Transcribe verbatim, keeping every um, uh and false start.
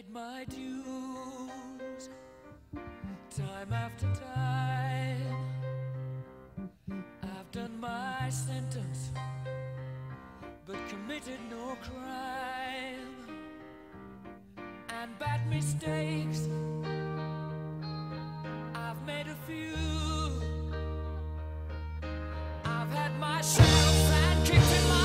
paid my dues time after time. I've done my sentence but committed no crime, and bad mistakes I've made a few. I've had my shouts and kicks in my